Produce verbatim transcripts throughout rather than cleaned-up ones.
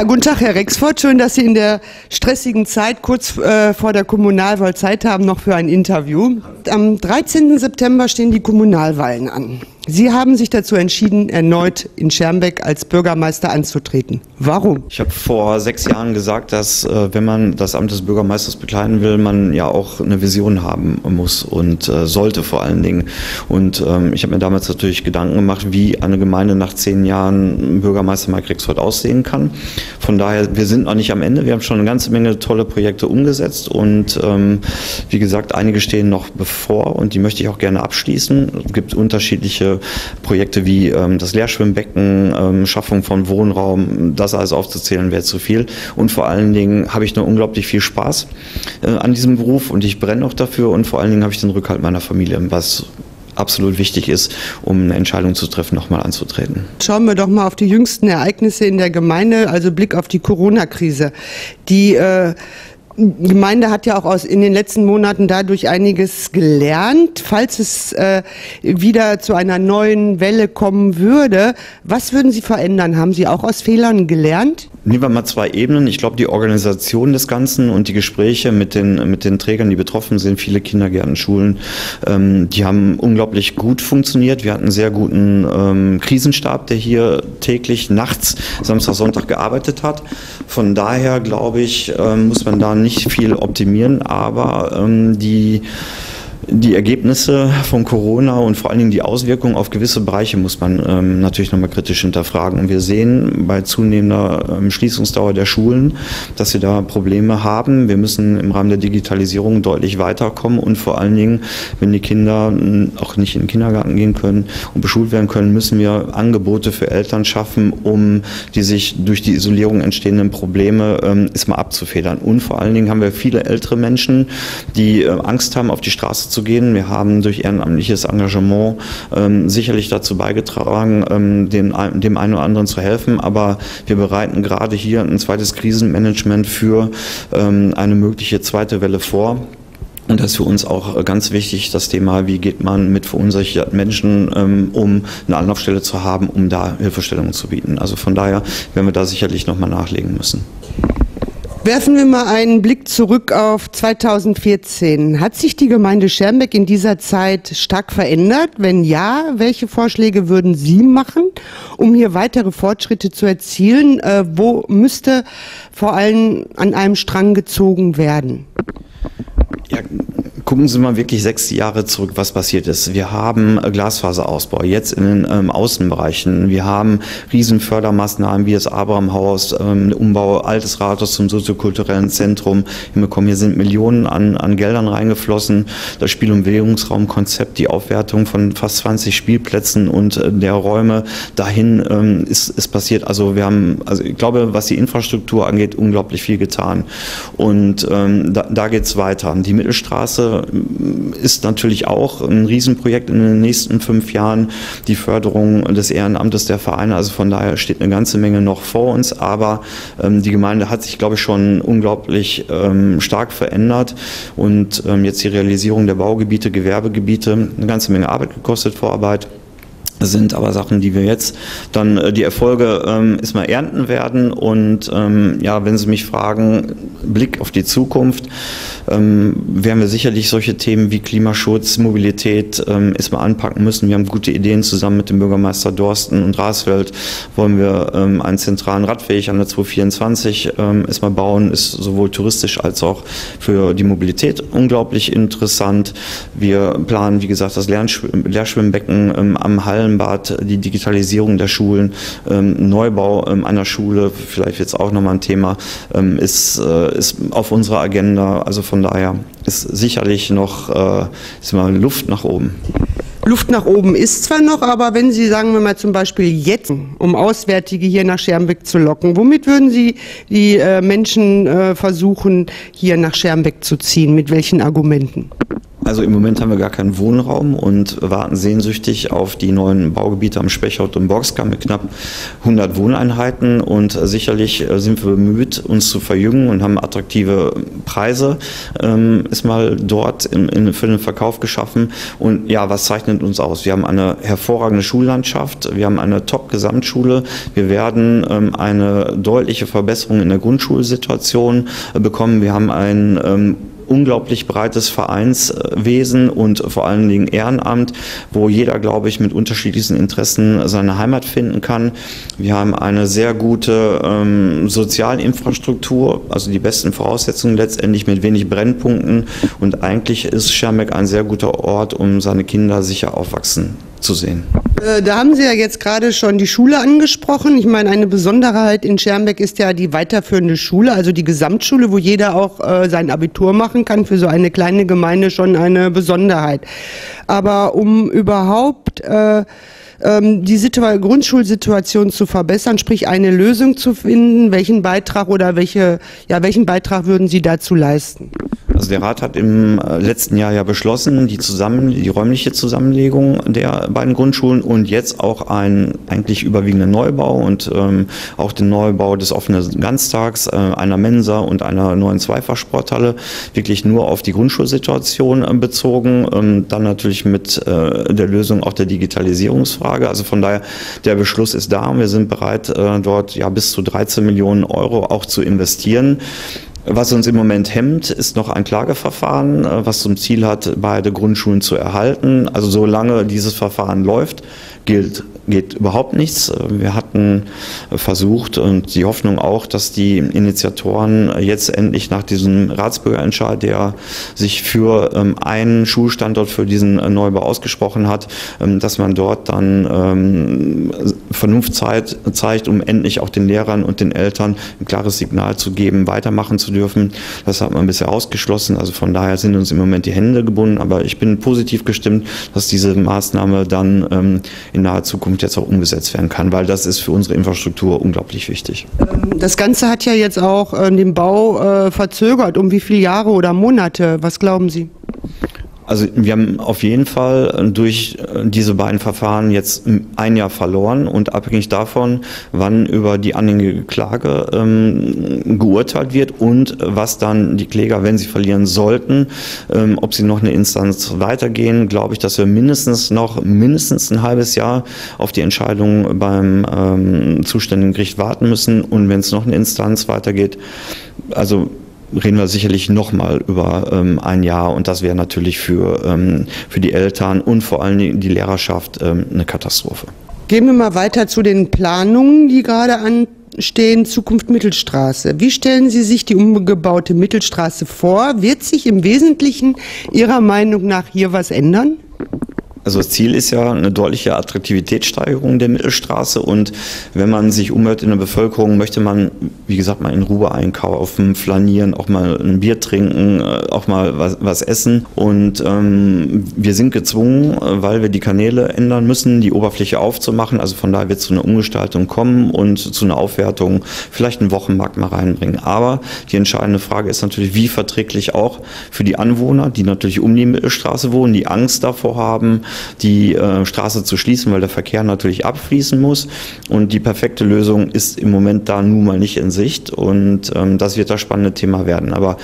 Ja, guten Tag, Herr Rexforth. Schön, dass Sie in der stressigen Zeit kurz äh, vor der Kommunalwahl Zeit haben, noch für ein Interview. Am dreizehnten September stehen die Kommunalwahlen an. Sie haben sich dazu entschieden, erneut in Schermbeck als Bürgermeister anzutreten. Warum? Ich habe vor sechs Jahren gesagt, dass äh, wenn man das Amt des Bürgermeisters bekleiden will, man ja auch eine Vision haben muss und äh, sollte vor allen Dingen. Und ähm, ich habe mir damals natürlich Gedanken gemacht, wie eine Gemeinde nach zehn Jahren Bürgermeister Mike Rexforth aussehen kann. Von daher, wir sind noch nicht am Ende. Wir haben schon eine ganze Menge tolle Projekte umgesetzt und ähm, wie gesagt, einige stehen noch bevor und die möchte ich auch gerne abschließen. Es gibt unterschiedliche Projekte wie ähm, das Leerschwimmbecken, ähm, Schaffung von Wohnraum, das alles aufzuzählen wäre zu viel. Und vor allen Dingen habe ich nur unglaublich viel Spaß äh, an diesem Beruf und ich brenne auch dafür und vor allen Dingen habe ich den Rückhalt meiner Familie, was absolut wichtig ist, um eine Entscheidung zu treffen, nochmal anzutreten. Schauen wir doch mal auf die jüngsten Ereignisse in der Gemeinde, also Blick auf die Corona-Krise. Die äh Die Gemeinde hat ja auch aus, in den letzten Monaten dadurch einiges gelernt. Falls es äh, wieder zu einer neuen Welle kommen würde, was würden Sie verändern? Haben Sie auch aus Fehlern gelernt? Nehmen wir mal zwei Ebenen. Ich glaube, die Organisation des Ganzen und die Gespräche mit den, mit den Trägern, die betroffen sind, viele Kindergärten, Schulen, ähm, die haben unglaublich gut funktioniert. Wir hatten einen sehr guten ähm, Krisenstab, der hier täglich, nachts, Samstag, Sonntag gearbeitet hat. Von daher, glaube ich, ähm, muss man da nicht viel optimieren, aber ähm, die, die Ergebnisse von Corona und vor allen Dingen die Auswirkungen auf gewisse Bereiche muss man ähm, natürlich nochmal kritisch hinterfragen. Und wir sehen bei zunehmender ähm, Schließungsdauer der Schulen, dass wir da Probleme haben. Wir müssen im Rahmen der Digitalisierung deutlich weiterkommen und vor allen Dingen, wenn die Kinder auch nicht in den Kindergarten gehen können und beschult werden können, müssen wir Angebote für Eltern schaffen, um die sich durch die Isolierung entstehenden Probleme ähm, erstmal abzufedern. Und vor allen Dingen haben wir viele ältere Menschen, die äh, Angst haben, auf die Straße zu gehen. Wir haben durch ehrenamtliches Engagement ähm, sicherlich dazu beigetragen, ähm, dem, dem einen oder anderen zu helfen, aber wir bereiten gerade hier ein zweites Krisenmanagement für ähm, eine mögliche zweite Welle vor. Und das ist für uns auch ganz wichtig, das Thema, wie geht man mit verunsicherten Menschen ähm, um, eine Anlaufstelle zu haben, um da Hilfestellungen zu bieten. Also von daher werden wir da sicherlich nochmal nachlegen müssen. Werfen wir mal einen Blick zurück auf zweitausendvierzehn. Hat sich die Gemeinde Schermbeck in dieser Zeit stark verändert? Wenn ja, welche Vorschläge würden Sie machen, um hier weitere Fortschritte zu erzielen? Äh, wo müsste vor allem an einem Strang gezogen werden? Ja, gucken Sie mal wirklich sechs Jahre zurück, was passiert ist. Wir haben Glasfaserausbau jetzt in den ähm, Außenbereichen. Wir haben Riesenfördermaßnahmen wie das Abraham-Haus, ähm, Umbau altes Rathaus zum soziokulturellen Zentrum hinbekommen. Hier sind Millionen an, an Geldern reingeflossen. Das Spiel- und Bewegungsraumkonzept, die Aufwertung von fast zwanzig Spielplätzen und äh, der Räume dahin ähm, ist, ist passiert. Also wir haben, also ich glaube, was die Infrastruktur angeht, unglaublich viel getan. Und ähm, da, da geht es weiter. Die Mittelstraße ist natürlich auch ein Riesenprojekt in den nächsten fünf Jahren, die Förderung des Ehrenamtes der Vereine. Also von daher steht eine ganze Menge noch vor uns, aber ähm, die Gemeinde hat sich, glaube ich, schon unglaublich ähm, stark verändert und ähm, jetzt die Realisierung der Baugebiete, Gewerbegebiete, eine ganze Menge Arbeit gekostet, Vorarbeit. Sind aber Sachen, die wir jetzt dann die Erfolge ähm, erstmal ernten werden. Und ähm, ja, wenn Sie mich fragen, Blick auf die Zukunft, ähm, werden wir sicherlich solche Themen wie Klimaschutz, Mobilität ähm, erstmal anpacken müssen. Wir haben gute Ideen zusammen mit dem Bürgermeister Dorsten und Rasfeld. Wollen wir ähm, einen zentralen Radweg an der zweihundertvierundzwanzig ähm, erstmal bauen, ist sowohl touristisch als auch für die Mobilität unglaublich interessant. Wir planen, wie gesagt, das Leerschwimmbecken ähm, am Hallen, die Digitalisierung der Schulen, ähm, Neubau ähm, einer Schule, vielleicht jetzt auch nochmal ein Thema, ähm, ist, äh, ist auf unserer Agenda. Also von daher ist sicherlich noch äh, ist mal Luft nach oben. Luft nach oben ist zwar noch, aber wenn Sie, sagen wir mal zum Beispiel jetzt, um Auswärtige hier nach Schermbeck zu locken, womit würden Sie die äh, Menschen äh, versuchen, hier nach Schermbeck zu ziehen? Mit welchen Argumenten? Also im Moment haben wir gar keinen Wohnraum und warten sehnsüchtig auf die neuen Baugebiete am Spechhaut und Borska mit knapp hundert Wohneinheiten. Und sicherlich sind wir bemüht, uns zu verjüngen und haben attraktive Preise ähm, ist mal dort in, in, für den Verkauf geschaffen. Und ja, was zeichnet uns aus? Wir haben eine hervorragende Schullandschaft, wir haben eine Top-Gesamtschule, wir werden ähm, eine deutliche Verbesserung in der Grundschulsituation äh, bekommen. Wir haben ein ähm, unglaublich breites Vereinswesen und vor allen Dingen Ehrenamt, wo jeder, glaube ich, mit unterschiedlichsten Interessen seine Heimat finden kann. Wir haben eine sehr gute ähm, Sozialinfrastruktur, also die besten Voraussetzungen letztendlich mit wenig Brennpunkten. Und eigentlich ist Schermbeck ein sehr guter Ort, um seine Kinder sicher aufwachsen zu sehen. Da haben Sie ja jetzt gerade schon die Schule angesprochen. Ich meine, eine Besonderheit in Schermbeck ist ja die weiterführende Schule, also die Gesamtschule, wo jeder auch äh, sein Abitur machen kann. Für so eine kleine Gemeinde schon eine Besonderheit. Aber um überhaupt äh, ähm, die Situa- Grundschulsituation zu verbessern, sprich eine Lösung zu finden, welchen Beitrag oder welche, ja, welchen Beitrag würden Sie dazu leisten? Also der Rat hat im letzten Jahr ja beschlossen, die, zusammen, die räumliche Zusammenlegung der beiden Grundschulen und jetzt auch einen eigentlich überwiegenden Neubau und ähm, auch den Neubau des offenen Ganztags, äh, einer Mensa und einer neuen Zweifachsporthalle, wirklich nur auf die Grundschulsituation äh, bezogen. Ähm, dann natürlich mit äh, der Lösung auch der Digitalisierungsfrage. Also von daher, der Beschluss ist da und wir sind bereit, äh, dort ja bis zu dreizehn Millionen Euro auch zu investieren. Was uns im Moment hemmt, ist noch ein Klageverfahren, was zum Ziel hat, beide Grundschulen zu erhalten. Also solange dieses Verfahren läuft, gilt, geht überhaupt nichts. Wir hatten versucht und die Hoffnung auch, dass die Initiatoren jetzt endlich nach diesem Ratsbürgerentscheid, der sich für einen Schulstandort für diesen Neubau ausgesprochen hat, dass man dort dann Vernunft zeigt, um endlich auch den Lehrern und den Eltern ein klares Signal zu geben, weitermachen zu dürfen. Das hat man bisher ausgeschlossen. Also von daher sind uns im Moment die Hände gebunden. Aber ich bin positiv gestimmt, dass diese Maßnahme dann ähm, in naher Zukunft jetzt auch umgesetzt werden kann, weil das ist für unsere Infrastruktur unglaublich wichtig. Das Ganze hat ja jetzt auch äh, den Bau äh, verzögert. Um wie viele Jahre oder Monate? Was glauben Sie? Also wir haben auf jeden Fall durch diese beiden Verfahren jetzt ein Jahr verloren und abhängig davon, wann über die anhängige Klage ähm, geurteilt wird und was dann die Kläger, wenn sie verlieren sollten, ähm, ob sie noch eine Instanz weitergehen, glaube ich, dass wir mindestens noch mindestens ein halbes Jahr auf die Entscheidung beim ähm, zuständigen Gericht warten müssen und wenn es noch eine Instanz weitergeht, also reden wir sicherlich nochmal über ähm, ein Jahr und das wäre natürlich für, ähm, für die Eltern und vor allen Dingen die Lehrerschaft ähm, eine Katastrophe. Gehen wir mal weiter zu den Planungen, die gerade anstehen, Zukunft Mittelstraße. Wie stellen Sie sich die umgebaute Mittelstraße vor? Wird sich im Wesentlichen Ihrer Meinung nach hier was ändern? Also das Ziel ist ja eine deutliche Attraktivitätssteigerung der Mittelstraße und wenn man sich umhört in der Bevölkerung, möchte man, wie gesagt, mal in Ruhe einkaufen, flanieren, auch mal ein Bier trinken, auch mal was, was essen und ähm, wir sind gezwungen, weil wir die Kanäle ändern müssen, die Oberfläche aufzumachen, also von daher wird es zu einer Umgestaltung kommen und zu einer Aufwertung vielleicht einen Wochenmarkt mal reinbringen. Aber die entscheidende Frage ist natürlich, wie verträglich auch für die Anwohner, die natürlich um die Mittelstraße wohnen, die Angst davor haben, die äh, Straße zu schließen, weil der Verkehr natürlich abfließen muss und die perfekte Lösung ist im Moment da nun mal nicht in Sicht und ähm, das wird das spannende Thema werden. Aber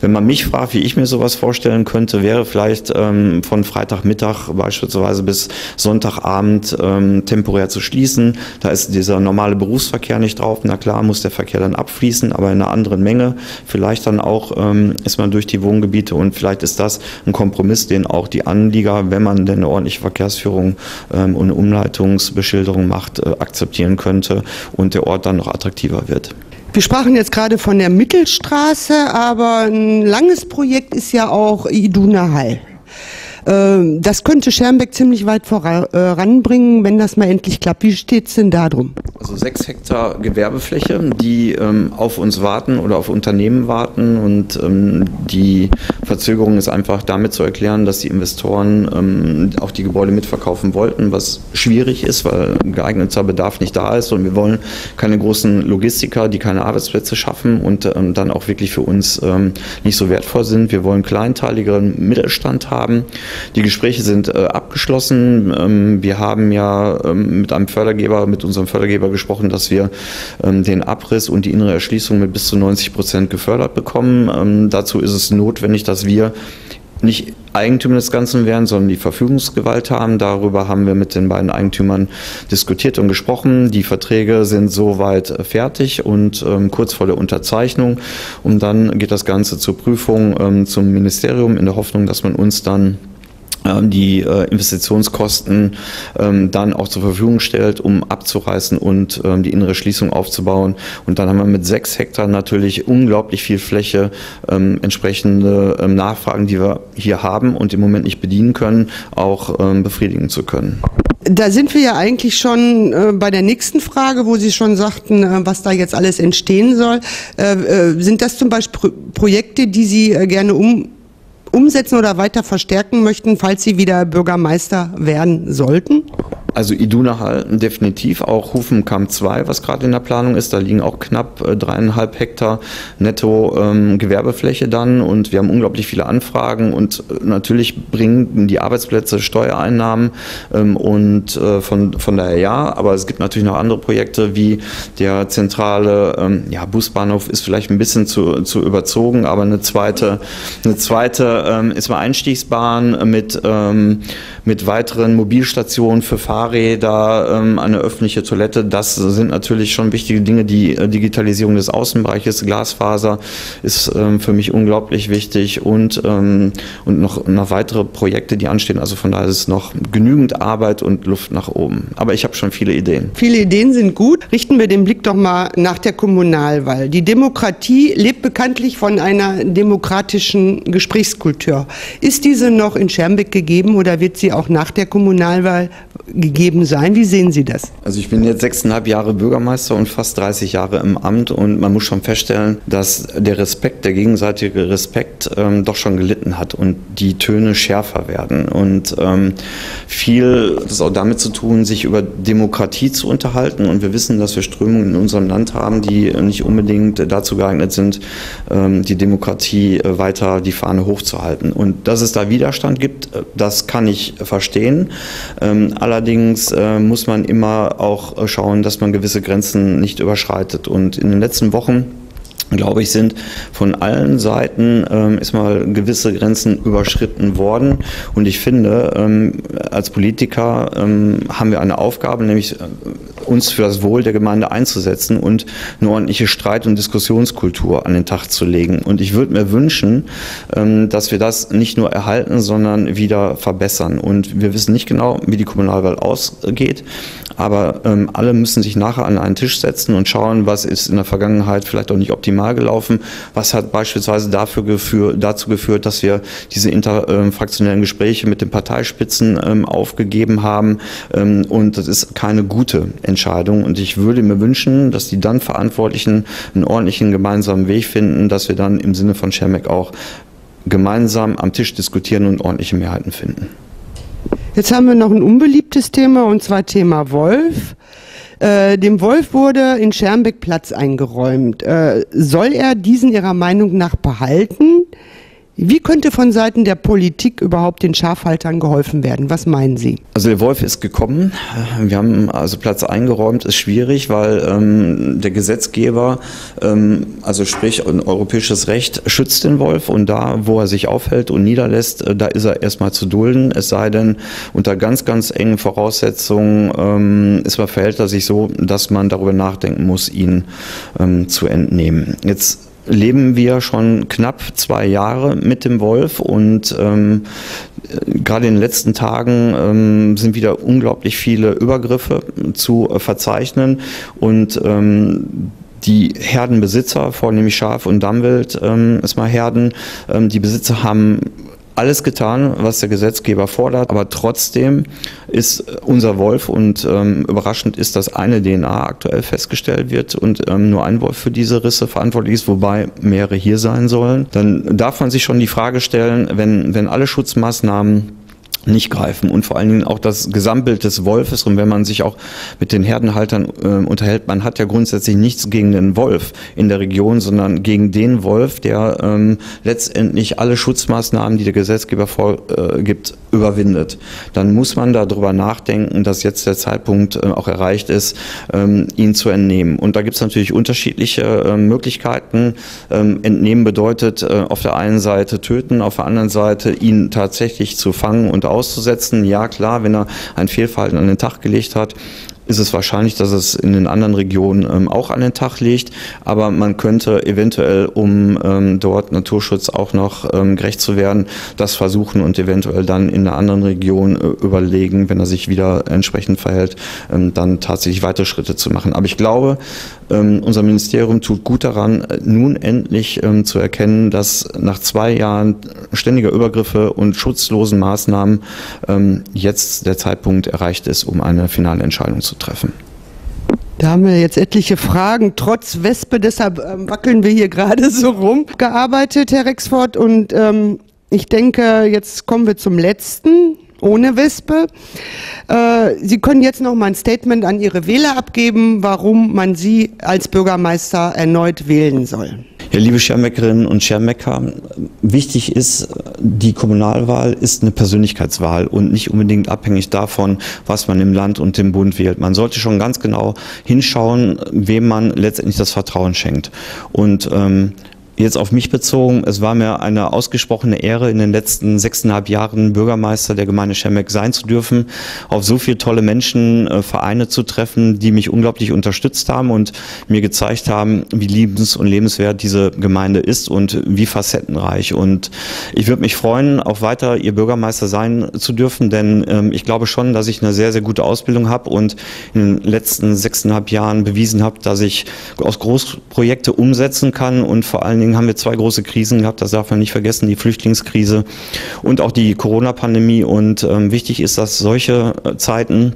wenn man mich fragt, wie ich mir sowas vorstellen könnte, wäre vielleicht ähm, von Freitagmittag beispielsweise bis Sonntagabend ähm, temporär zu schließen. Da ist dieser normale Berufsverkehr nicht drauf. Na klar, muss der Verkehr dann abfließen, aber in einer anderen Menge. Vielleicht dann auch ähm, ist man durch die Wohngebiete und vielleicht ist das ein Kompromiss, den auch die Anlieger, wenn man denn eine ordentliche Verkehrsführung ähm, und Umleitungsbeschilderung macht, äh, akzeptieren könnte und der Ort dann noch attraktiver wird. Wir sprachen jetzt gerade von der Mittelstraße, aber ein langes Projekt ist ja auch Iduna Hall. Das könnte Schermbeck ziemlich weit voranbringen, wenn das mal endlich klappt. Wie steht es denn da drum? Also sechs Hektar Gewerbefläche, die ähm, auf uns warten oder auf Unternehmen warten, und ähm, die Verzögerung ist einfach damit zu erklären, dass die Investoren ähm, auch die Gebäude mitverkaufen wollten, was schwierig ist, weil geeigneter Bedarf nicht da ist, und wir wollen keine großen Logistiker, die keine Arbeitsplätze schaffen und ähm, dann auch wirklich für uns ähm, nicht so wertvoll sind. Wir wollen kleinteiligeren Mittelstand haben. Die Gespräche sind äh, abgeschlossen. Ähm, wir haben ja ähm, mit einem Fördergeber, mit unserem Fördergeber gesprochen, dass wir ähm, den Abriss und die innere Erschließung mit bis zu neunzig Prozent gefördert bekommen. Ähm, dazu ist es notwendig, dass wir nicht Eigentümer des Ganzen werden, sondern die Verfügungsgewalt haben. Darüber haben wir mit den beiden Eigentümern diskutiert und gesprochen. Die Verträge sind soweit fertig und ähm, kurz vor der Unterzeichnung. Und dann geht das Ganze zur Prüfung ähm, zum Ministerium, in der Hoffnung, dass man uns dann die Investitionskosten dann auch zur Verfügung stellt, um abzureißen und die innere Schließung aufzubauen. Und dann haben wir mit sechs Hektar natürlich unglaublich viel Fläche, entsprechende Nachfragen, die wir hier haben und im Moment nicht bedienen können, auch befriedigen zu können. Da sind wir ja eigentlich schon äh, bei der nächsten Frage, wo Sie schon sagten, äh, was da jetzt alles entstehen soll. Äh, äh, sind das zum Beispiel Pro- Projekte, die Sie äh, gerne um umsetzen oder weiter verstärken möchten, falls Sie wieder Bürgermeister werden sollten? Also Iduna Hall definitiv, auch Hufenkamp zwei, was gerade in der Planung ist. Da liegen auch knapp äh, dreieinhalb Hektar netto ähm, Gewerbefläche dann, und wir haben unglaublich viele Anfragen, und äh, natürlich bringen die Arbeitsplätze Steuereinnahmen ähm, und äh, von, von daher ja, aber es gibt natürlich noch andere Projekte wie der zentrale ähm, ja, Busbahnhof ist vielleicht ein bisschen zu, zu überzogen, aber eine zweite, eine zweite ähm, ist mal Einstiegsbahn mit, ähm, mit weiteren Mobilstationen für Fahrräder, Fahrräder, eine öffentliche Toilette, das sind natürlich schon wichtige Dinge. Die Digitalisierung des Außenbereiches, Glasfaser ist für mich unglaublich wichtig, und, und noch, noch weitere Projekte, die anstehen. Also von daher ist es noch genügend Arbeit und Luft nach oben. Aber ich habe schon viele Ideen. Viele Ideen sind gut. Richten wir den Blick doch mal nach der Kommunalwahl. Die Demokratie lebt bekanntlich von einer demokratischen Gesprächskultur. Ist diese noch in Schermbeck gegeben oder wird sie auch nach der Kommunalwahl gegeben? gegeben sein? Wie sehen Sie das? Also ich bin jetzt sechseinhalb Jahre Bürgermeister und fast dreißig Jahre im Amt, und man muss schon feststellen, dass der Respekt, der gegenseitige Respekt ähm, doch schon gelitten hat und die Töne schärfer werden. Und ähm, viel hat es auch damit zu tun, sich über Demokratie zu unterhalten, und wir wissen, dass wir Strömungen in unserem Land haben, die nicht unbedingt dazu geeignet sind, ähm, die Demokratie weiter die Fahne hochzuhalten. Und dass es da Widerstand gibt, das kann ich verstehen. Ähm, allerdings muss man immer auch schauen, dass man gewisse Grenzen nicht überschreitet. Und in den letzten Wochen, glaube ich, sind von allen Seiten ähm, ist mal gewisse Grenzen überschritten worden. Und ich finde, ähm, als Politiker ähm, haben wir eine Aufgabe, nämlich äh, uns für das Wohl der Gemeinde einzusetzen und eine ordentliche Streit- und Diskussionskultur an den Tag zu legen. Und ich würde mir wünschen, ähm, dass wir das nicht nur erhalten, sondern wieder verbessern. Und wir wissen nicht genau, wie die Kommunalwahl ausgeht, aber ähm, alle müssen sich nachher an einen Tisch setzen und schauen, was ist in der Vergangenheit vielleicht auch nicht optimal gelaufen, was hat beispielsweise dafür geführt, dazu geführt, dass wir diese interfraktionellen ähm, Gespräche mit den Parteispitzen ähm, aufgegeben haben, ähm, und das ist keine gute Entscheidung, und ich würde mir wünschen, dass die dann Verantwortlichen einen ordentlichen gemeinsamen Weg finden, dass wir dann im Sinne von Schermbeck auch gemeinsam am Tisch diskutieren und ordentliche Mehrheiten finden. Jetzt haben wir noch ein unbeliebtes Thema, und zwar Thema Wolf. Äh, dem Wolf wurde in Schermbeck Platz eingeräumt. Äh, soll er diesen Ihrer Meinung nach behalten? Wie könnte von Seiten der Politik überhaupt den Schafhaltern geholfen werden? Was meinen Sie? Also der Wolf ist gekommen. Wir haben also Platz eingeräumt. Ist schwierig, weil ähm, der Gesetzgeber, ähm, also sprich ein europäisches Recht, schützt den Wolf, und da, wo er sich aufhält und niederlässt, äh, da ist er erstmal zu dulden. Es sei denn, unter ganz, ganz engen Voraussetzungen ähm, ist man, verhält er sich so, dass man darüber nachdenken muss, ihn ähm, zu entnehmen. Jetzt leben wir schon knapp zwei Jahre mit dem Wolf, und ähm, gerade in den letzten Tagen ähm, sind wieder unglaublich viele Übergriffe zu äh, verzeichnen, und ähm, die Herdenbesitzer, vornehmlich Schaf- und Dammwild, ähm, erstmal Herden, ähm, die Besitzer haben alles getan, was der Gesetzgeber fordert, aber trotzdem ist unser Wolf und ähm, überraschend ist, dass eine D N A aktuell festgestellt wird und ähm, nur ein Wolf für diese Risse verantwortlich ist, wobei mehrere hier sein sollen. Dann darf man sich schon die Frage stellen, wenn, wenn alle Schutzmaßnahmen nicht greifen und vor allen Dingen auch das Gesamtbild des Wolfes, und wenn man sich auch mit den Herdenhaltern äh, unterhält, man hat ja grundsätzlich nichts gegen den Wolf in der Region, sondern gegen den Wolf, der ähm, letztendlich alle Schutzmaßnahmen, die der Gesetzgeber vorgibt, äh, überwindet. Dann muss man darüber nachdenken, dass jetzt der Zeitpunkt äh, auch erreicht ist, ähm, ihn zu entnehmen. Und da gibt es natürlich unterschiedliche äh, Möglichkeiten. Ähm, entnehmen bedeutet äh, auf der einen Seite töten, auf der anderen Seite ihn tatsächlich zu fangen und auszusetzen. Ja klar, wenn er ein Fehlverhalten an den Tag gelegt hat, ist es wahrscheinlich, dass es in den anderen Regionen ähm, auch an den Tag liegt. Aber man könnte eventuell, um ähm, dort Naturschutz auch noch ähm, gerecht zu werden, das versuchen und eventuell dann in einer anderen Region äh, überlegen, wenn er sich wieder entsprechend verhält, ähm, dann tatsächlich weitere Schritte zu machen. Aber ich glaube, ähm, unser Ministerium tut gut daran, nun endlich ähm, zu erkennen, dass nach zwei Jahren ständiger Übergriffe und schutzlosen Maßnahmen ähm, jetzt der Zeitpunkt erreicht ist, um eine finale Entscheidung zu treffen. Da haben wir jetzt etliche Fragen, trotz Wespe, deshalb ähm, wackeln wir hier gerade so rum. Gearbeitet, Herr Rexforth, und ähm, ich denke, jetzt kommen wir zum letzten, ohne Wespe. Äh, Sie können jetzt noch mal ein Statement an Ihre Wähler abgeben, warum man Sie als Bürgermeister erneut wählen soll. Ja, liebe Schermbeckerinnen und Schermbecker, wichtig ist, die Kommunalwahl ist eine Persönlichkeitswahl und nicht unbedingt abhängig davon, was man im Land und im Bund wählt. Man sollte schon ganz genau hinschauen, wem man letztendlich das Vertrauen schenkt. Und ähm, jetzt auf mich bezogen, es war mir eine ausgesprochene Ehre, in den letzten sechseinhalb Jahren Bürgermeister der Gemeinde Schermbeck sein zu dürfen, auf so viele tolle Menschen, äh, Vereine zu treffen, die mich unglaublich unterstützt haben und mir gezeigt haben, wie liebens- und lebenswert diese Gemeinde ist und wie facettenreich. Und ich würde mich freuen, auch weiter Ihr Bürgermeister sein zu dürfen, denn ähm, ich glaube schon, dass ich eine sehr, sehr gute Ausbildung habe und in den letzten sechseinhalb Jahren bewiesen habe, dass ich aus Großprojekte umsetzen kann, und vor allen Dingen haben wir zwei große Krisen gehabt, das darf man nicht vergessen, die Flüchtlingskrise und auch die Corona-Pandemie. Und ähm, wichtig ist, dass solche äh, Zeiten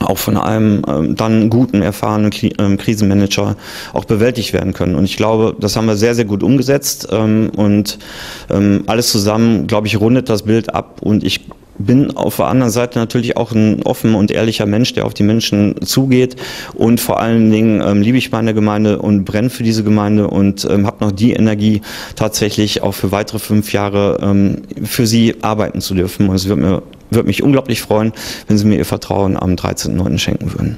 auch von einem ähm, dann guten, erfahrenen Kri ähm, Krisenmanager auch bewältigt werden können. Und ich glaube, das haben wir sehr, sehr gut umgesetzt. Ähm, und ähm, alles zusammen, glaube ich, rundet das Bild ab. Und ich bin auf der anderen Seite natürlich auch ein offen und ehrlicher Mensch, der auf die Menschen zugeht, und vor allen Dingen ähm, liebe ich meine Gemeinde und brenne für diese Gemeinde und ähm, habe noch die Energie, tatsächlich auch für weitere fünf Jahre ähm, für Sie arbeiten zu dürfen. Und es würde mir, würde mich unglaublich freuen, wenn Sie mir Ihr Vertrauen am dreizehnten neunten schenken würden.